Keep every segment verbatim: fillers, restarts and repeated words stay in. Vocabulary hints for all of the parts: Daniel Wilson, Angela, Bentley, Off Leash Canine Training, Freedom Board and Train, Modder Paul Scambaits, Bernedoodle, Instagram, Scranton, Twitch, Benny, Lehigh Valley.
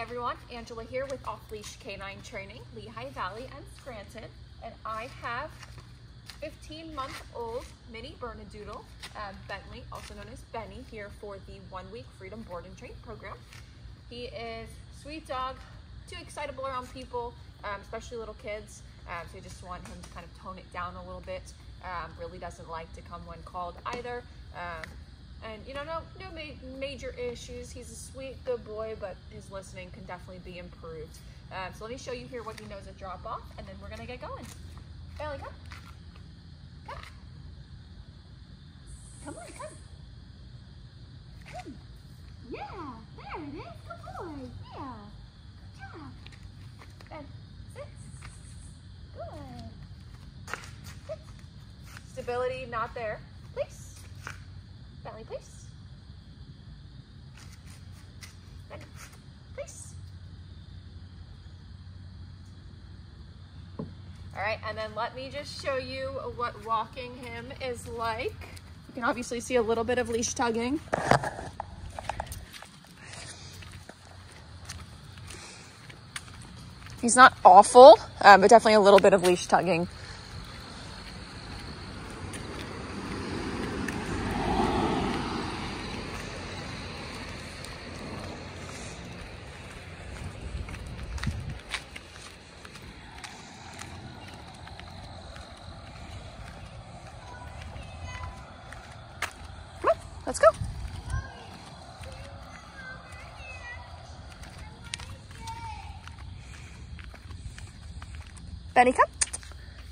everyone, Angela here with Off Leash Canine Training, Lehigh Valley and Scranton, and I have fifteen month old mini Bernedoodle, uh, Bentley, also known as Benny, here for the one week Freedom Board and Train program. He is a sweet dog, too excitable around people, um, especially little kids, um, so you just want him to kind of tone it down a little bit. Um, really doesn't like to come when called either. Um, And, you know, no, no ma major issues. He's a sweet, good boy, but his listening can definitely be improved. Um, so let me show you here what he knows at drop-off, and then we're going to get going. Bentley, come. Come. Come on, come. Come. Yeah, there it is. Good boy. Yeah. Good job. Ben, sit. Good. Sit. Stability not there. Please. Bentley, please. Bentley, please. All right, and then let me just show you what walking him is like. You can obviously see a little bit of leash tugging. He's not awful, um, but definitely a little bit of leash tugging. Let's go. Benny, come.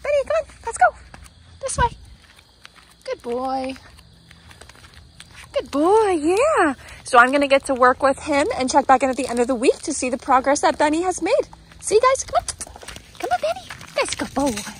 Benny, come on. Let's go. This way. Good boy. Good boy. Yeah. So I'm going to get to work with him and check back in at the end of the week to see the progress that Benny has made. See you guys. Come on. Come on, Benny. That's a good boy.